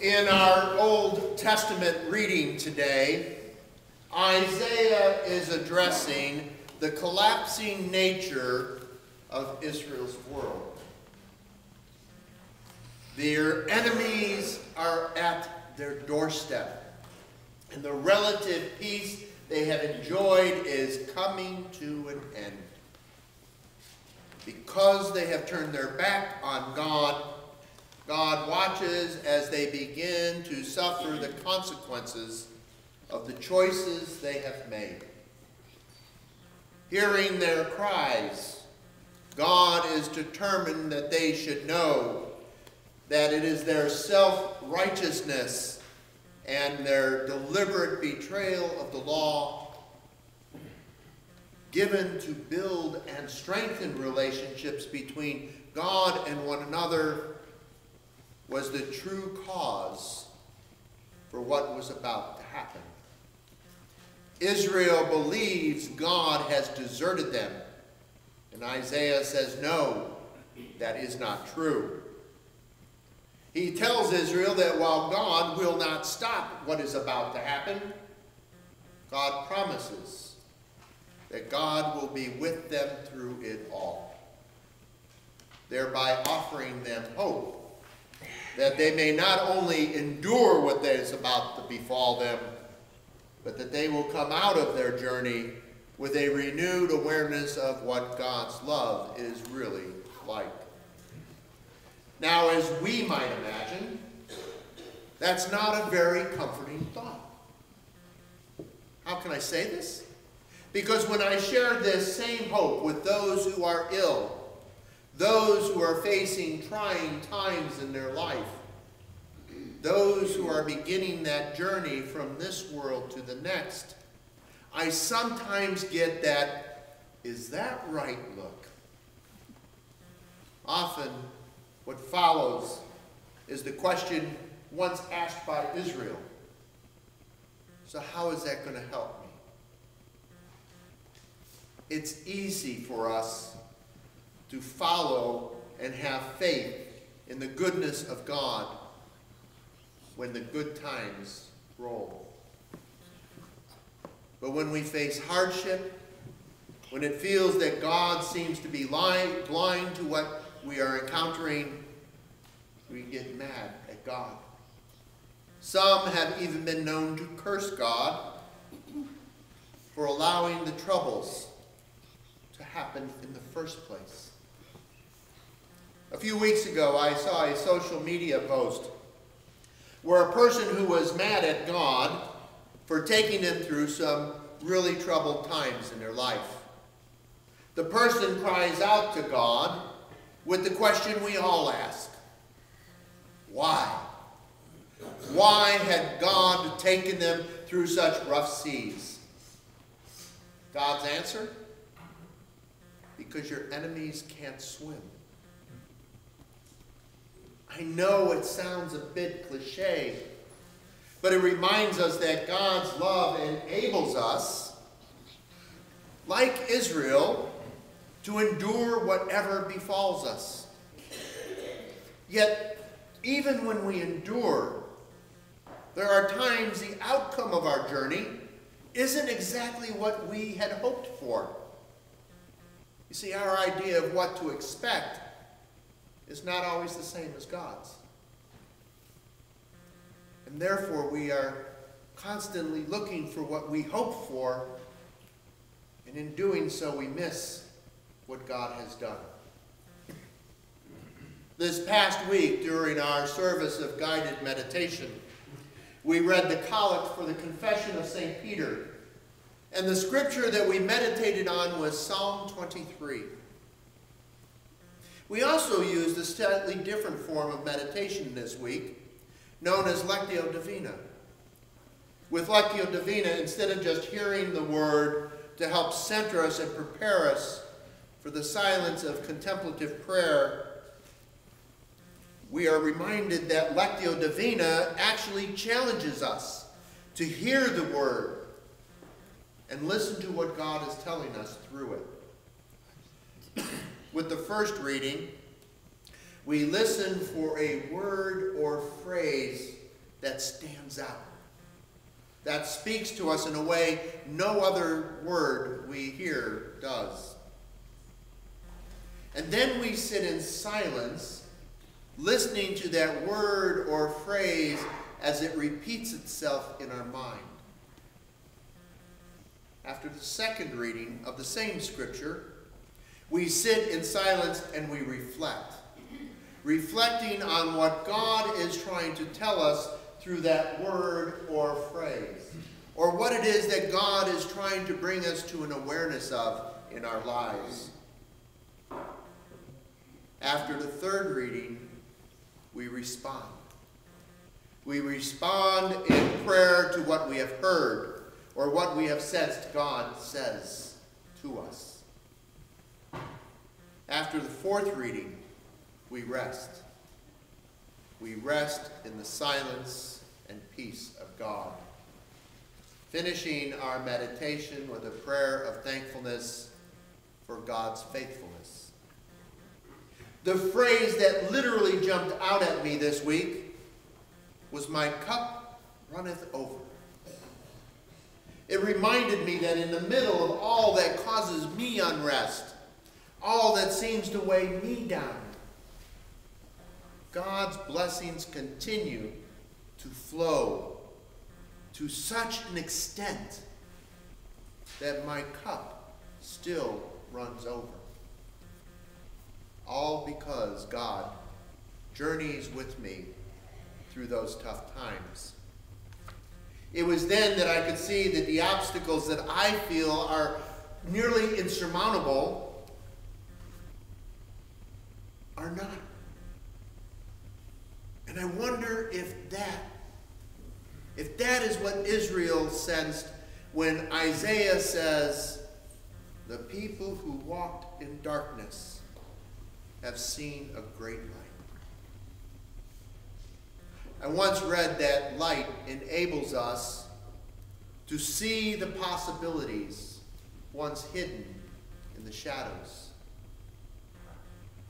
In our Old Testament reading today, Isaiah is addressing the collapsing nature of Israel's world. Their enemies are at their doorstep, and the relative peace they have enjoyed is coming to an end. Because they have turned their back on God, God watches as they begin to suffer the consequences of the choices they have made. Hearing their cries, God is determined that they should know that it is their self-righteousness and their deliberate betrayal of the law given to build and strengthen relationships between God and one another was the true cause for what was about to happen. Israel believes God has deserted them, and Isaiah says, no, that is not true. He tells Israel that while God will not stop what is about to happen, God promises that God will be with them through it all, thereby offering them hope that they may not only endure what is about to befall them, but that they will come out of their journey with a renewed awareness of what God's love is really like. Now, as we might imagine, that's not a very comforting thought. How can I say this? Because when I shared this same hope with those who are ill, those who are facing trying times in their life, those who are beginning that journey from this world to the next, I sometimes get that, is that right look? Often, what follows is the question once asked by Israel, so how is that going to help me? It's easy for us to follow and have faith in the goodness of God when the good times roll. But when we face hardship, when it feels that God seems to be blind to what we are encountering, we get mad at God. Some have even been known to curse God for allowing the troubles to happen in the first place. A few weeks ago, I saw a social media post where a person who was mad at God for taking them through some really troubled times in their life. The person cries out to God with the question we all ask, why? Why had God taken them through such rough seas? God's answer? Because your enemies can't swim. I know it sounds a bit cliche, but it reminds us that God's love enables us, like Israel, to endure whatever befalls us. Yet, even when we endure, there are times the outcome of our journey isn't exactly what we had hoped for. You see, our idea of what to expect is not always the same as God's. And therefore, we are constantly looking for what we hope for, and in doing so, we miss what God has done. This past week, during our service of guided meditation, we read the collect for the Confession of St. Peter, and the scripture that we meditated on was Psalm 23. We also used a slightly different form of meditation this week, known as Lectio Divina. With Lectio Divina, instead of just hearing the word to help center us and prepare us for the silence of contemplative prayer, we are reminded that Lectio Divina actually challenges us to hear the word and listen to what God is telling us through it. With the first reading, we listen for a word or phrase that stands out, that speaks to us in a way no other word we hear does. And then we sit in silence, listening to that word or phrase as it repeats itself in our mind. After the second reading of the same scripture, we sit in silence and we reflect, reflecting on what God is trying to tell us through that word or phrase, or what it is that God is trying to bring us to an awareness of in our lives. After the third reading, we respond. We respond in prayer to what we have heard or what we have sensed God says to us. After the fourth reading, we rest. We rest in the silence and peace of God, finishing our meditation with a prayer of thankfulness for God's faithfulness. The phrase that literally jumped out at me this week was, "My cup runneth over." It reminded me that in the middle of all that causes me unrest, all that seems to weigh me down, God's blessings continue to flow to such an extent that my cup still runs over. All because God journeys with me through those tough times. It was then that I could see that the obstacles that I feel are nearly insurmountable are not. And I wonder if that is what Israel sensed when Isaiah says, "The people who walked in darkness have seen a great light." I once read that light enables us to see the possibilities once hidden in the shadows.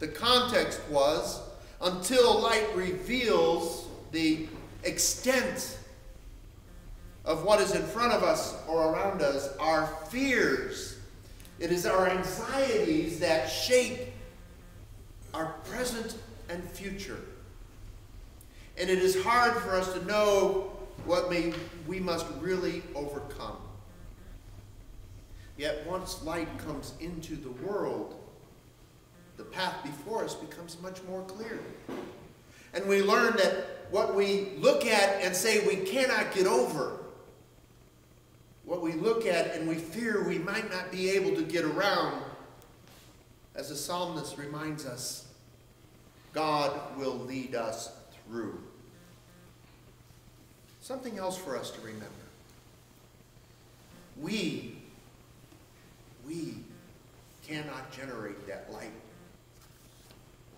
The context was, until light reveals the extent of what is in front of us or around us, our fears, it is our anxieties that shape our present and future. And it is hard for us to know what we must really overcome. Yet once light comes into the world, the path before us becomes much more clear. And we learn that what we look at and say we cannot get over, what we look at and we fear we might not be able to get around, as the psalmist reminds us, God will lead us through. Something else for us to remember. We cannot generate that light.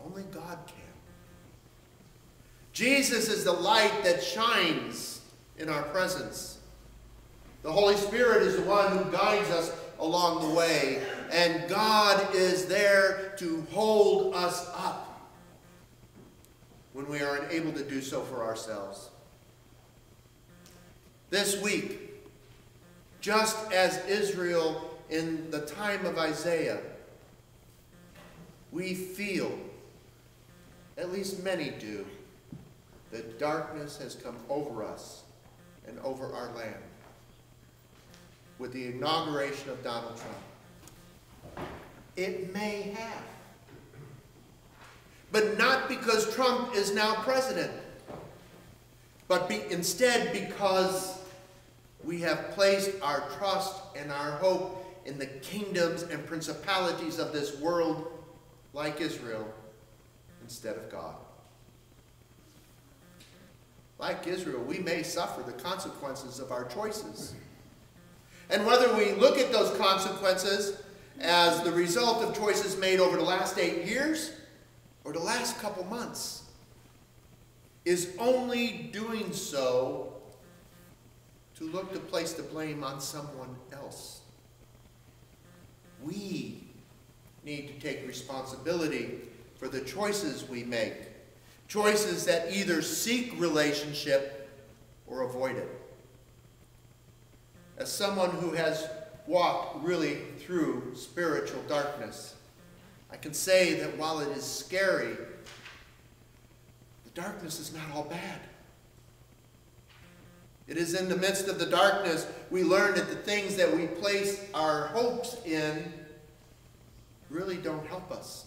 Only God can. Jesus is the light that shines in our presence. The Holy Spirit is the one who guides us along the way, and God is there to hold us up when we are unable to do so for ourselves. This week, just as Israel in the time of Isaiah, we feel, at least many do, that darkness has come over us and over our land with the inauguration of Donald Trump. It may have, but not because Trump is now president, but instead because we have placed our trust and our hope in the kingdoms and principalities of this world, like Israel, instead of God. Like Israel, we may suffer the consequences of our choices. And whether we look at those consequences as the result of choices made over the last 8 years or the last couple months, is only doing so to look to place the blame on someone else. We need to take responsibility for the choices we make, choices that either seek relationship or avoid it. As someone who has walked really through spiritual darkness, I can say that while it is scary, the darkness is not all bad. It is in the midst of the darkness we learn that the things that we place our hopes in really don't help us.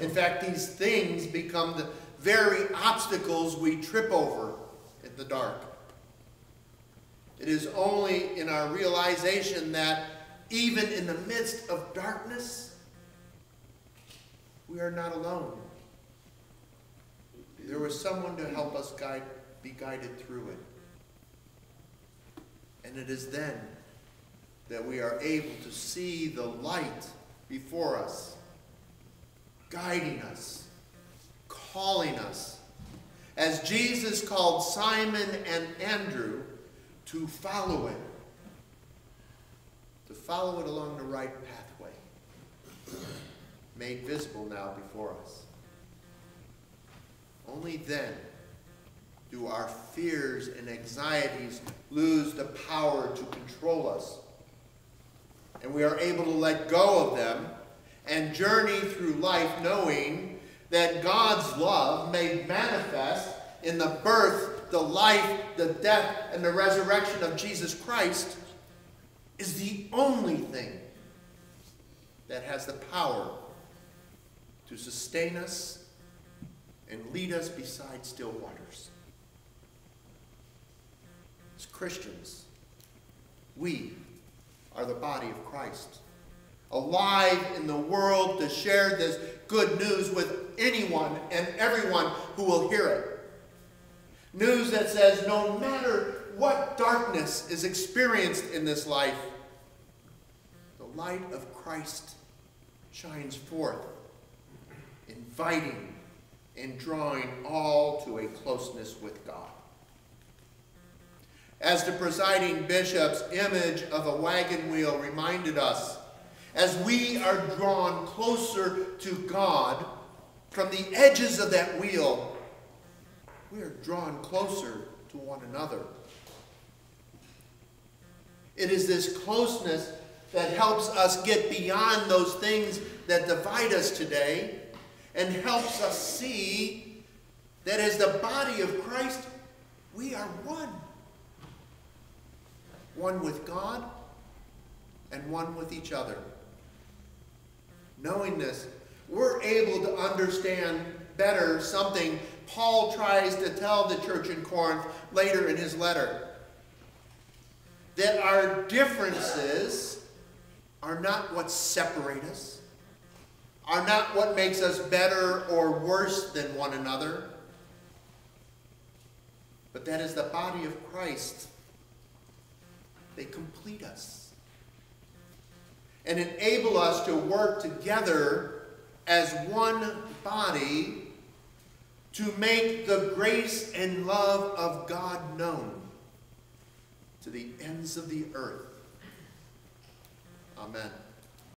In fact, these things become the very obstacles we trip over in the dark. It is only in our realization that even in the midst of darkness, we are not alone. There was someone to help us be guided through it. And it is then that we are able to see the light before us, guiding us, calling us, as Jesus called Simon and Andrew to follow it. To follow it along the right pathway, made visible now before us. Only then do our fears and anxieties lose the power to control us, and we are able to let go of them and journey through life knowing that God's love made manifest in the birth, the life, the death, and the resurrection of Jesus Christ is the only thing that has the power to sustain us and lead us beside still waters. As Christians, we are the body of Christ, alive in the world to share this good news with anyone and everyone who will hear it. News that says no matter what darkness is experienced in this life, the light of Christ shines forth, inviting and drawing all to a closeness with God. As the presiding bishop's image of a wagon wheel reminded us, as we are drawn closer to God, from the edges of that wheel, we are drawn closer to one another. It is this closeness that helps us get beyond those things that divide us today and helps us see that as the body of Christ, we are one. One with God and one with each other. Knowing this, we're able to understand better something Paul tries to tell the church in Corinth later in his letter. That our differences are not what separate us, are not what makes us better or worse than one another, but that is the body of Christ. They complete us and enable us to work together as one body to make the grace and love of God known to the ends of the earth. Amen.